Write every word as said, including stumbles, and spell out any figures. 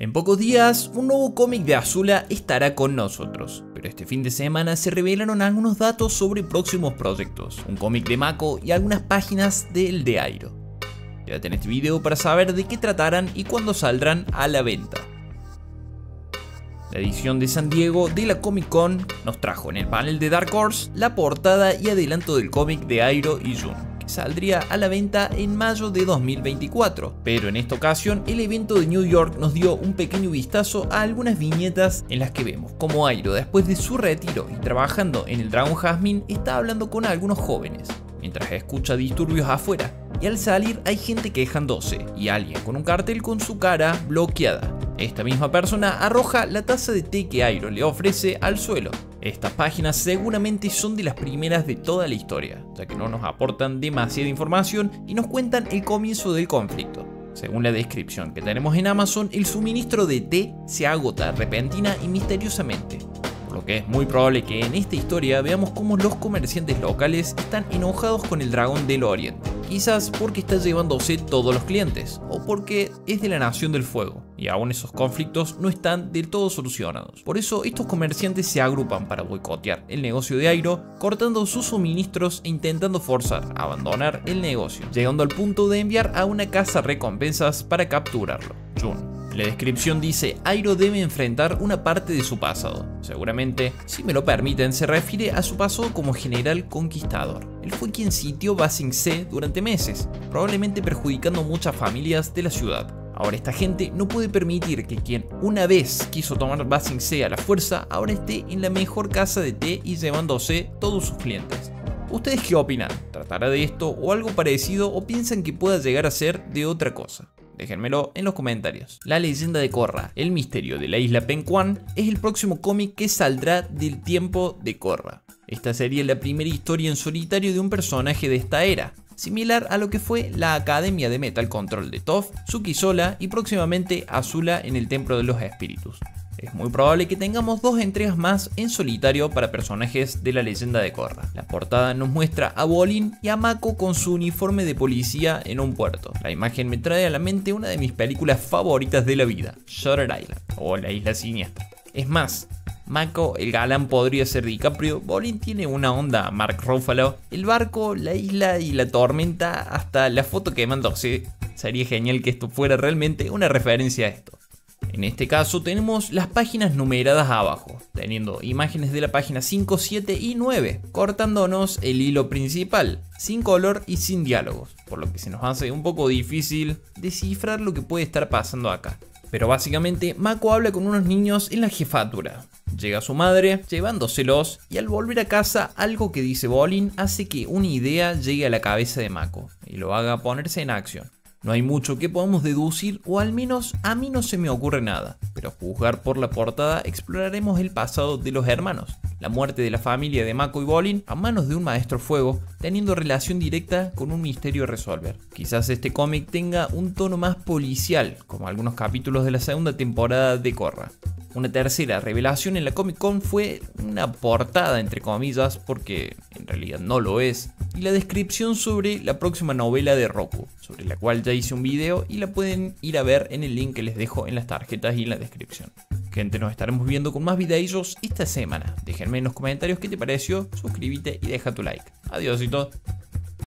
En pocos días, un nuevo cómic de Azula estará con nosotros, pero este fin de semana se revelaron algunos datos sobre próximos proyectos, un cómic de Mako y algunas páginas del de Iroh. Quédate en este video para saber de qué tratarán y cuándo saldrán a la venta. La edición de San Diego de la Comic Con nos trajo en el panel de Dark Horse la portada y adelanto del cómic de Iroh y Jun, que saldría a la venta en mayo de dos mil veinticuatro, pero en esta ocasión el evento de New York nos dio un pequeño vistazo a algunas viñetas en las que vemos cómo Iroh, después de su retiro y trabajando en el Dragon Jasmine, está hablando con algunos jóvenes, mientras escucha disturbios afuera, y al salir hay gente quejándose y alguien con un cartel con su cara bloqueada. Esta misma persona arroja la taza de té que Iroh le ofrece al suelo. Estas páginas seguramente son de las primeras de toda la historia, ya que no nos aportan demasiada información y nos cuentan el comienzo del conflicto. Según la descripción que tenemos en Amazon, el suministro de té se agota repentina y misteriosamente, por lo que es muy probable que en esta historia veamos cómo los comerciantes locales están enojados con el dragón del oriente. Quizás porque está llevándose todos los clientes, o porque es de la Nación del Fuego, y aún esos conflictos no están del todo solucionados. Por eso estos comerciantes se agrupan para boicotear el negocio de Iroh, cortando sus suministros e intentando forzar a abandonar el negocio, llegando al punto de enviar a una casa recompensas para capturarlo. Jun. La descripción dice: Iroh debe enfrentar una parte de su pasado. Seguramente, si me lo permiten, se refiere a su pasado como general conquistador. Él fue quien sitió Ba Sing Se durante meses, probablemente perjudicando muchas familias de la ciudad. Ahora esta gente no puede permitir que quien una vez quiso tomar Ba Sing Se a la fuerza, ahora esté en la mejor casa de té y llevándose todos sus clientes. ¿Ustedes qué opinan? ¿Tratará de esto o algo parecido o piensan que pueda llegar a ser de otra cosa? Déjenmelo en los comentarios. La leyenda de Korra, el misterio de la isla Penquan, es el próximo cómic que saldrá del tiempo de Korra. Esta sería la primera historia en solitario de un personaje de esta era, similar a lo que fue la Academia de Metal Control de Toph, Suki sola y próximamente Azula en el Templo de los Espíritus. Es muy probable que tengamos dos entregas más en solitario para personajes de la leyenda de Korra. La portada nos muestra a Bolin y a Mako con su uniforme de policía en un puerto. La imagen me trae a la mente una de mis películas favoritas de la vida, Shutter Island o La Isla Siniestra. Es más, Mako, el galán, podría ser DiCaprio, Bolin tiene una onda Mark Ruffalo, el barco, la isla y la tormenta, hasta la foto quemándose. Sería genial que esto fuera realmente una referencia a esto. En este caso tenemos las páginas numeradas abajo, teniendo imágenes de la página cinco, siete y nueve, cortándonos el hilo principal, sin color y sin diálogos, por lo que se nos hace un poco difícil descifrar lo que puede estar pasando acá. Pero básicamente Mako habla con unos niños en la jefatura. Llega su madre, llevándoselos, y al volver a casa algo que dice Bolin hace que una idea llegue a la cabeza de Mako y lo haga ponerse en acción. No hay mucho que podamos deducir, o al menos a mí no se me ocurre nada, pero a juzgar por la portada exploraremos el pasado de los hermanos, la muerte de la familia de Mako y Bolin a manos de un maestro fuego, teniendo relación directa con un misterio a resolver. Quizás este cómic tenga un tono más policial, como algunos capítulos de la segunda temporada de Korra. Una tercera revelación en la Comic Con fue una portada entre comillas, porque en realidad no lo es, y la descripción sobre la próxima novela de Roku, sobre la cual ya hice un video y la pueden ir a ver en el link que les dejo en las tarjetas y en la descripción. Gente, nos estaremos viendo con más videos esta semana. Déjenme en los comentarios qué te pareció, suscríbete y deja tu like. Adiósito.